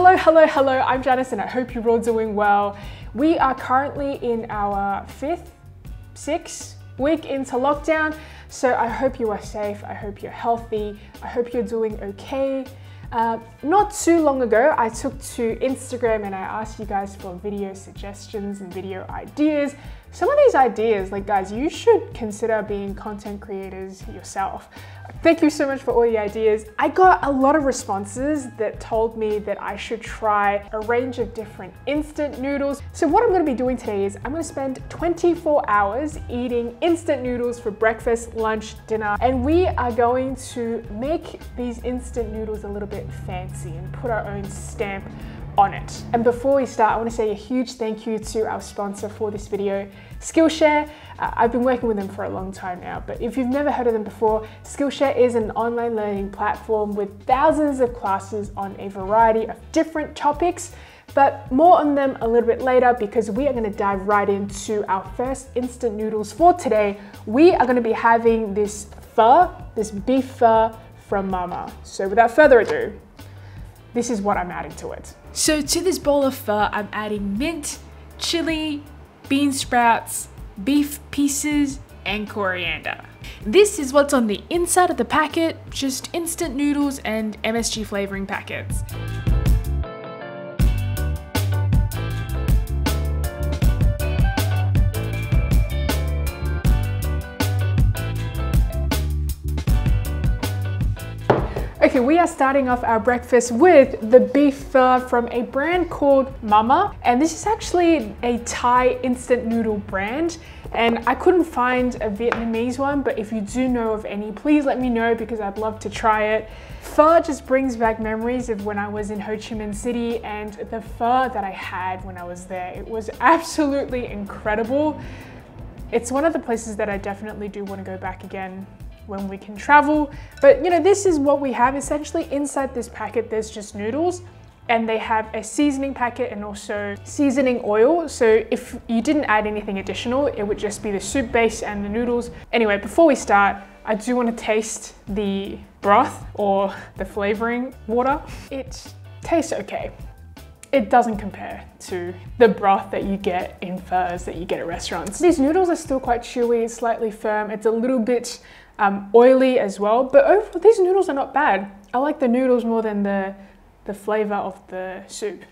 Hello, I'm Janice and I hope you're all doing well. We are currently in our sixth week into lockdown, so I hope you are safe, I hope you're healthy, I hope you're doing okay. Not too long ago, I took to Instagram and I asked you guys for video suggestions and video ideas. Some of these ideas, like guys, you should consider being content creators yourself. Thank you so much for all the ideas. I got a lot of responses that told me that I should try a range of different instant noodles. So what I'm gonna be doing today is I'm gonna spend 24 hours eating instant noodles for breakfast, lunch, dinner, and we are going to make these instant noodles a little bit fancy and put our own stamp on it. And before we start, I want to say a huge thank you to our sponsor for this video, Skillshare. I've been working with them for a long time now, but if you've never heard of them before, Skillshare is an online learning platform with thousands of classes on a variety of different topics, but more on them a little bit later because we are going to dive right into our first instant noodles for today. We are going to be having this pho, this beef pho from Mama. So without further ado, this is what I'm adding to it. So to this bowl of pho, I'm adding mint, chili, bean sprouts, beef pieces, and coriander. This is what's on the inside of the packet, just instant noodles and MSG flavoring packets. Okay, we are starting off our breakfast with the beef pho from a brand called Mama. And this is actually a Thai instant noodle brand. And I couldn't find a Vietnamese one, but if you do know of any, please let me know because I'd love to try it. Pho just brings back memories of when I was in Ho Chi Minh City and the pho that I had when I was there. It was absolutely incredible. It's one of the places that I definitely do want to go back again when we can travel. But you know, this is what we have essentially inside this packet. There's just noodles and they have a seasoning packet and also seasoning oil. So if you didn't add anything additional, it would just be the soup base and the noodles. Anyway, before we start, I do want to taste the broth or the flavoring water. It tastes okay. It doesn't compare to the broth that you get in phos that you get at restaurants. These noodles are still quite chewy, slightly firm. It's a little bit oily as well, but overall these noodles are not bad. I like the noodles more than the flavor of the soup.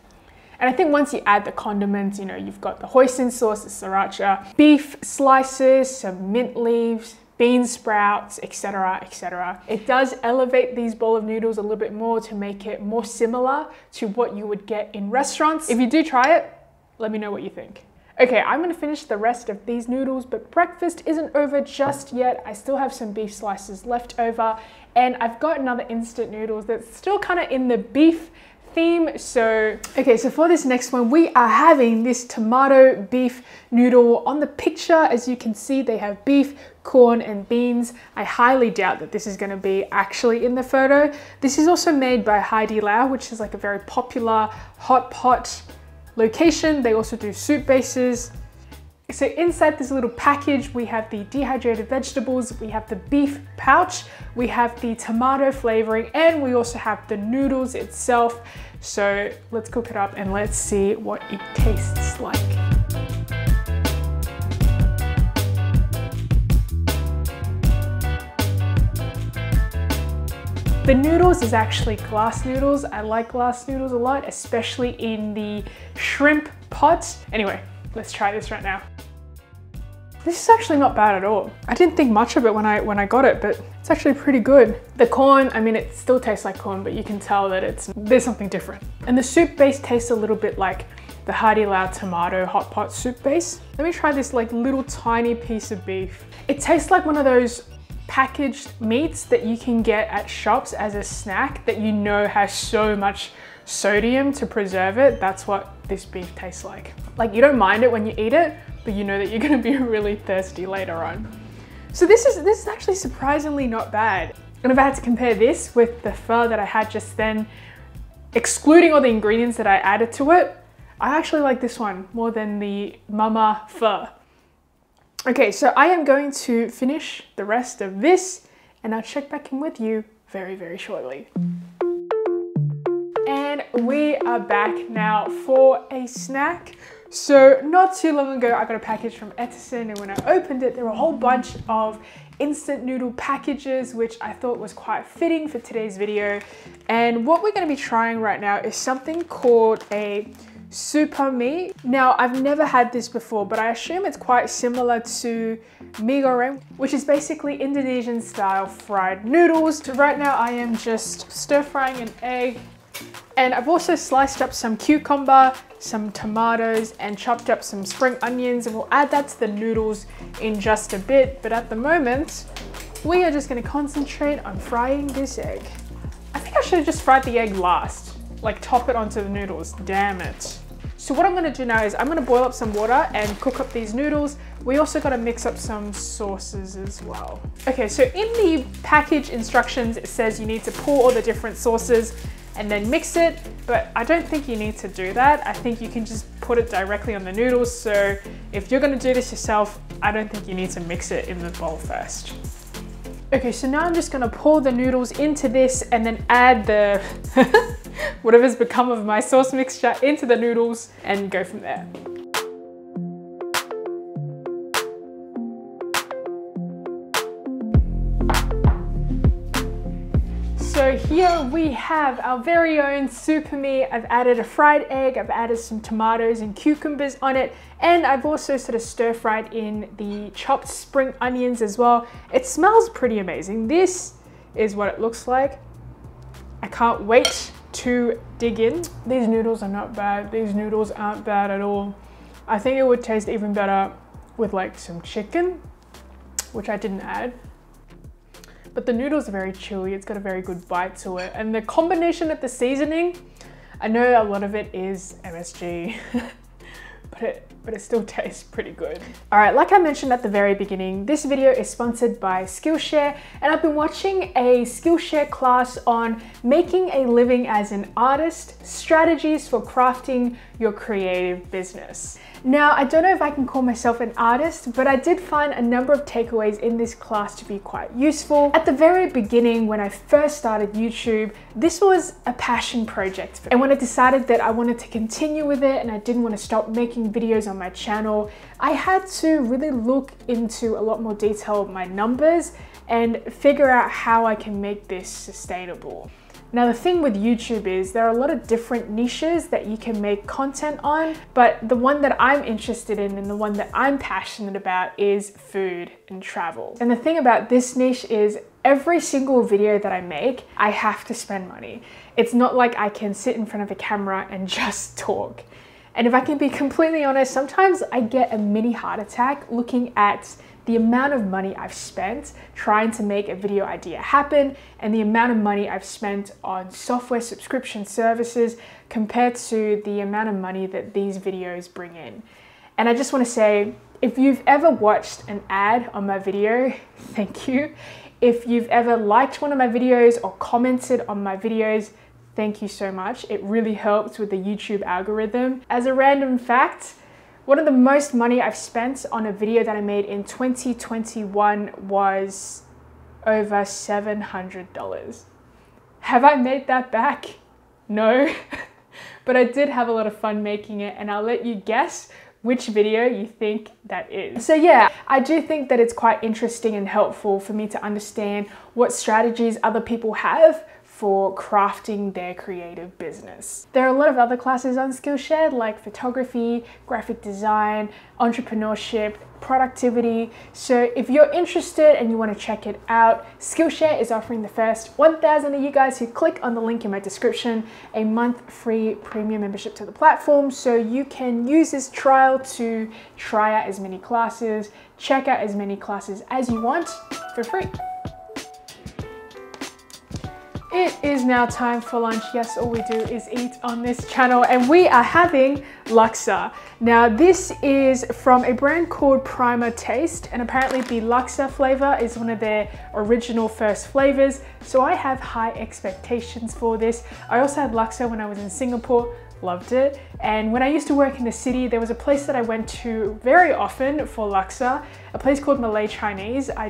And I think once you add the condiments, you know, you've got the hoisin sauce, the sriracha, beef slices, some mint leaves, bean sprouts, etc, etc. It does elevate these bowl of noodles a little bit more to make it more similar to what you would get in restaurants. If you do try it, let me know what you think. Okay, I'm gonna finish the rest of these noodles, but breakfast isn't over just yet. I still have some beef slices left over, and I've got another instant noodles that's still kind of in the beef theme. So, okay, so for this next one, we are having this tomato beef noodle. On the picture, as you can see, they have beef, corn and beans. I highly doubt that this is going to be actually in the photo. This is also made by Haidilao, which is like a very popular hot pot location. They also do soup bases. So inside this little package, we have the dehydrated vegetables, we have the beef pouch, we have the tomato flavoring, and we also have the noodles itself. So let's cook it up and let's see what it tastes like. The noodles is actually glass noodles. I like glass noodles a lot, especially in the shrimp pot. Anyway, let's try this right now. This is actually not bad at all. I didn't think much of it when I got it, but it's actually pretty good. The corn, I mean, it still tastes like corn, but you can tell that there's something different. And the soup base tastes a little bit like the Haidilao tomato hot pot soup base. Let me try this like little tiny piece of beef. It tastes like one of those packaged meats that you can get at shops as a snack that you know has so much sodium to preserve it. That's what this beef tastes like. Like you don't mind it when you eat it, but you know that you're gonna be really thirsty later on. So this is actually surprisingly not bad. And if I had to compare this with the pho that I had just then, excluding all the ingredients that I added to it, I actually like this one more than the Mama pho. Okay, so I am going to finish the rest of this and I'll check back in with you very, very shortly. and we are back now for a snack. So not too long ago, I got a package from Etison, and when I opened it, there were a whole bunch of instant noodle packages, which I thought was quite fitting for today's video. And what we're gonna be trying right now is something called a super mee. Now, I've never had this before, but I assume it's quite similar to mee goreng, which is basically Indonesian style fried noodles. So right now I am just stir frying an egg, and I've also sliced up some cucumber, some tomatoes, and chopped up some spring onions, and we'll add that to the noodles in just a bit. But at the moment, we are just gonna concentrate on frying this egg. I think I should have just fried the egg last, like top it onto the noodles, damn it. So what I'm gonna do now is I'm gonna boil up some water and cook up these noodles. We also gotta mix up some sauces as well. Okay, so in the package instructions, it says you need to pour all the different sauces and then mix it, but I don't think you need to do that. I think you can just put it directly on the noodles. So if you're gonna do this yourself, I don't think you need to mix it in the bowl first. Okay, so now I'm just gonna pour the noodles into this and then add the whatever's become of my sauce mixture into the noodles and go from there. So here we have our very own super mee. I've added a fried egg, I've added some tomatoes and cucumbers on it, and I've also sort of stir fried in the chopped spring onions as well. It smells pretty amazing. This is what it looks like. I can't wait to dig in. These noodles are not bad. These noodles aren't bad at all. I think it would taste even better with like some chicken, which I didn't add. But the noodles are very chewy, it's got a very good bite to it. And the combination of the seasoning, I know a lot of it is MSG, but it still tastes pretty good. All right, like I mentioned at the very beginning, this video is sponsored by Skillshare, and I've been watching a Skillshare class on making a living as an artist, strategies for crafting your creative business. Now, I don't know if I can call myself an artist, but I did find a number of takeaways in this class to be quite useful. At the very beginning, when I first started YouTube, this was a passion project for me. And when I decided that I wanted to continue with it and I didn't want to stop making videos on my channel, I had to really look into a lot more detail of my numbers and figure out how I can make this sustainable. Now, the thing with YouTube is there are a lot of different niches that you can make content on, but the one that I'm interested in and the one that I'm passionate about is food and travel. And the thing about this niche is every single video that I make, I have to spend money. It's not like I can sit in front of a camera and just talk. And if I can be completely honest, sometimes I get a mini heart attack looking at the amount of money I've spent trying to make a video idea happen and the amount of money I've spent on software subscription services compared to the amount of money that these videos bring in. And I just want to say, if you've ever watched an ad on my video, thank you. If you've ever liked one of my videos or commented on my videos, thank you so much. It really helped with the YouTube algorithm. As a random fact, one of the most money I've spent on a video that I made in 2021 was over $700. Have I made that back? No, but I did have a lot of fun making it, and I'll let you guess which video you think that is. So yeah, I do think that it's quite interesting and helpful for me to understand what strategies other people have for crafting their creative business. There are a lot of other classes on Skillshare, like photography, graphic design, entrepreneurship, productivity. So if you're interested and you want to check it out, Skillshare is offering the first 1,000 of you guys who click on the link in my description a month free premium membership to the platform. So you can use this trial to try out as many classes, check out as many classes as you want for free. It is now time for lunch. Yes, all we do is eat on this channel, and we are having laksa. Now, this is from a brand called Prima Taste, and apparently the laksa flavor is one of their original first flavors. So I have high expectations for this. I also had laksa when I was in Singapore, loved it. And when I used to work in the city, there was a place that I went to very often for laksa, a place called Malay Chinese. I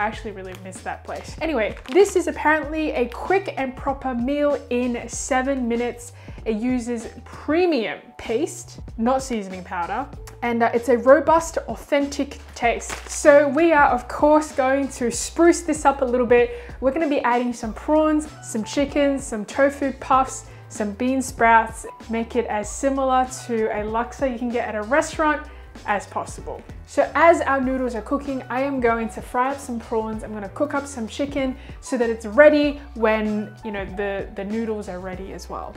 I actually really miss that place. Anyway, this is apparently a quick and proper meal in 7 minutes. It uses premium paste, not seasoning powder, and it's a robust, authentic taste. So we are, of course, going to spruce this up a little bit. We're gonna be adding some prawns, some chicken, some tofu puffs, some bean sprouts, make it as similar to a laksa you can get at a restaurant as possible. So as our noodles are cooking, I am going to fry up some prawns. I'm going to cook up some chicken so that it's ready when, you know, the noodles are ready as well.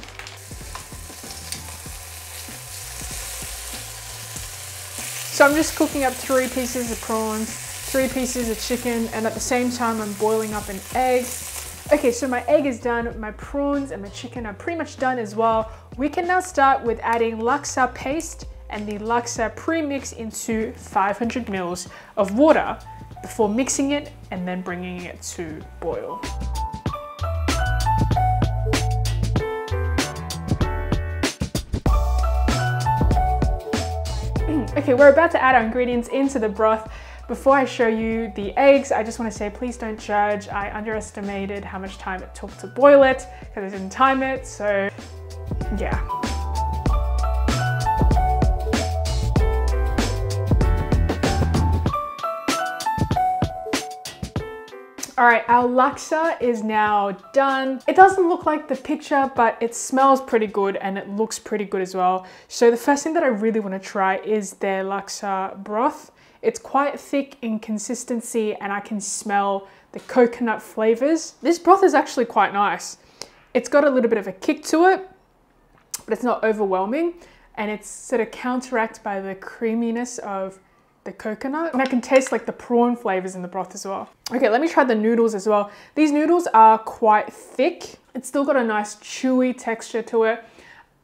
So I'm just cooking up 3 pieces of prawns, 3 pieces of chicken, and at the same time I'm boiling up an egg. Okay, so my egg is done, my prawns and my chicken are pretty much done as well. We can now start with adding laksa paste and the laksa pre-mix into 500 mils of water before mixing it and then bringing it to boil. Okay, we're about to add our ingredients into the broth. Before I show you the eggs, I just want to say please don't judge. I underestimated how much time it took to boil it because I didn't time it, so yeah. All right, our laksa is now done. It doesn't look like the picture, but it smells pretty good and it looks pretty good as well. So the first thing that I really want to try is their laksa broth. It's quite thick in consistency and I can smell the coconut flavors. This broth is actually quite nice. It's got a little bit of a kick to it, but it's not overwhelming. And it's sort of counteracted by the creaminess of the coconut, and I can taste like the prawn flavors in the broth as well. Okay, let me try the noodles as well. These noodles are quite thick. It's still got a nice chewy texture to it.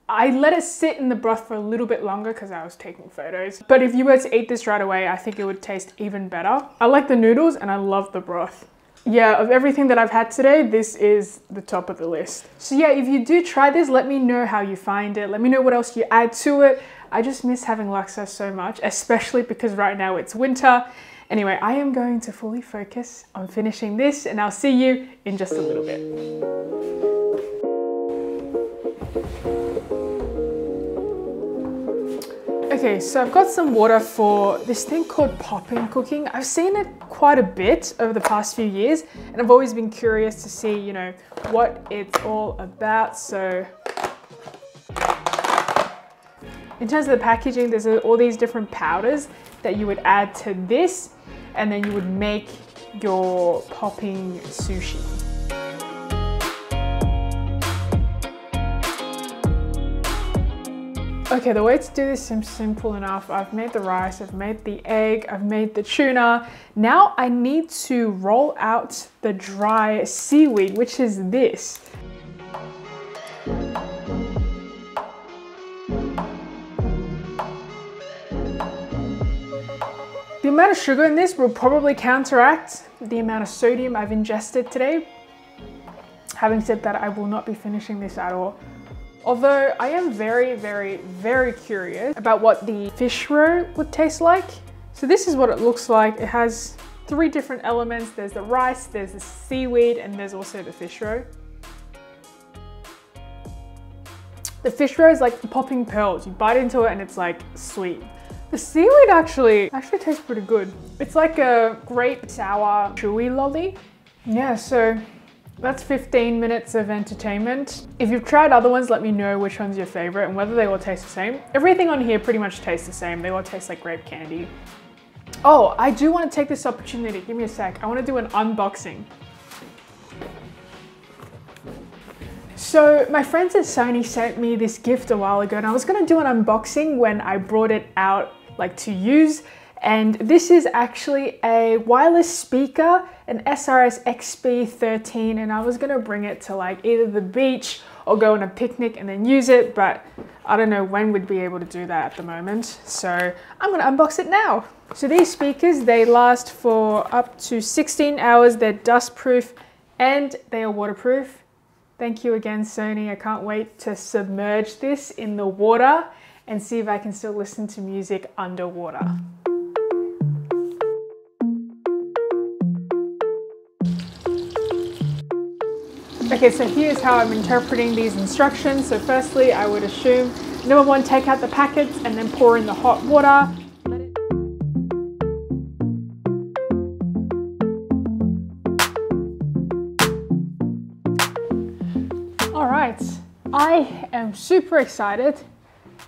I let it sit in the broth for a little bit longer because I was taking photos, but if you were to eat this right away, I think it would taste even better. I like the noodles and I love the broth. Yeah, of everything that I've had today, this is the top of the list. So yeah, if you do try this, let me know how you find it. Let me know what else you add to it. I just miss having laksa so much, especially because right now it's winter. Anyway, I am going to fully focus on finishing this and I'll see you in just a little bit. Okay, so I've got some water for this thing called pop-in cooking. I've seen it quite a bit over the past few years and I've always been curious to see, you know, what it's all about. So in terms of the packaging, there's all these different powders that you would add to this and then you would make your popping sushi. Okay, the way to do this seems simple enough. I've made the rice, I've made the egg, I've made the tuna. Now I need to roll out the dry seaweed, which is this. The amount of sugar in this will probably counteract the amount of sodium I've ingested today. Having said that, I will not be finishing this at all. Although I am very, very, very curious about what the fish roe would taste like. So this is what it looks like. It has 3 different elements. There's the rice, there's the seaweed, and there's also the fish roe. The fish roe is like popping pearls. You bite into it and it's like sweet. The seaweed actually tastes pretty good. It's like a grape sour chewy lolly. Yeah, so that's 15 minutes of entertainment. If you've tried other ones, let me know which one's your favorite and whether they all taste the same. Everything on here pretty much tastes the same. They all taste like grape candy. Oh, I do want to take this opportunity. Give me a sec. I want to do an unboxing. So my friends at Sony sent me this gift a while ago and I was going to do an unboxing when I brought it out like to use. And this is actually a wireless speaker, an SRS-XB13, and I was gonna bring it to like either the beach or go on a picnic and then use it, but I don't know when we'd be able to do that at the moment. So I'm gonna unbox it now. So these speakers, they last for up to 16 hours. They're dustproof and they are waterproof. Thank you again, Sony. I can't wait to submerge this in the water and see if I can still listen to music underwater. Okay, so here's how I'm interpreting these instructions. So firstly, I would assume, number one, take out the packets and then pour in the hot water. All right, I am super excited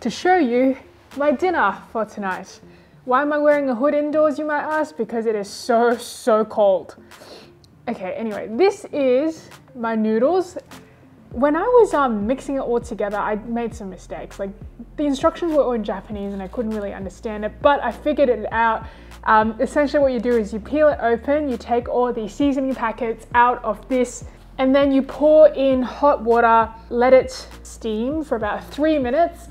to show you my dinner for tonight. Why am I wearing a hood indoors, you might ask? Because it is so cold. Okay, anyway, this is my noodles. When I was mixing it all together, I made some mistakes. Like, the instructions were all in Japanese and I couldn't really understand it, but I figured it out. Essentially what you do is you peel it open, you take all the seasoning packets out of this, and then you pour in hot water, let it steam for about 3 minutes.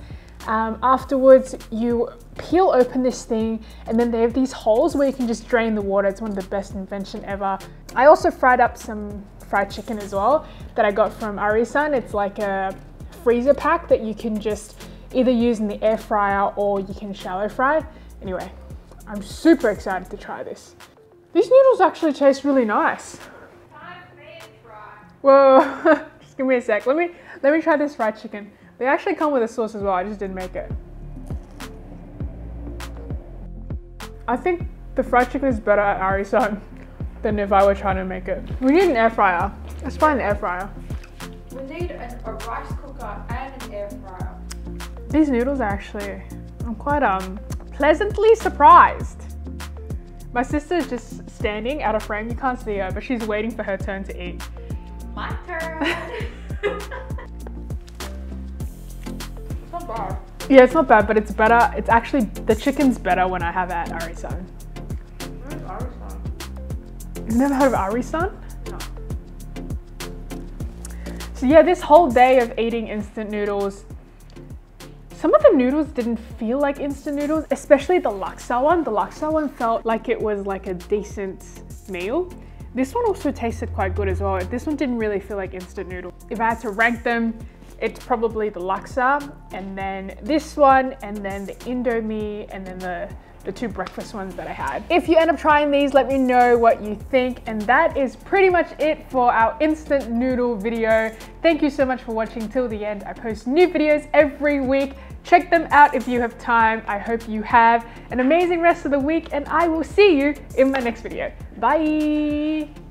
Afterwards, you peel open this thing, and then they have these holes where you can just drain the water. It's one of the best inventions ever. I also fried up some fried chicken as well that I got from Arisan. It's like a freezer pack that you can just either use in the air fryer or you can shallow fry. Anyway, I'm super excited to try this. These noodles actually taste really nice. Whoa, just give me a sec. Let me try this fried chicken. They actually come with a sauce as well, I just didn't make it. I think the fried chicken is better at Arisan than if I were trying to make it. We need an air fryer. Let's buy an air fryer. We need a rice cooker and an air fryer. These noodles are actually, I'm quite pleasantly surprised. My sister's just standing out of frame, you can't see her, but she's waiting for her turn to eat. My turn! It's not bad. Yeah, it's not bad, but it's better. It's actually, the chicken's better when I have it at Arisan. Where is Arisan? You've never heard of Arisan? No. So yeah, this whole day of eating instant noodles, some of the noodles didn't feel like instant noodles, especially the laksa one. The laksa one felt like it was like a decent meal. This one also tasted quite good as well. This one didn't really feel like instant noodles. If I had to rank them, it's probably the laksa, and then this one, and then the Indomie, and then the two breakfast ones that I had. If you end up trying these, let me know what you think. And that is pretty much it for our instant noodle video. Thank you so much for watching till the end. I post new videos every week. Check them out if you have time. I hope you have an amazing rest of the week, and I will see you in my next video. Bye!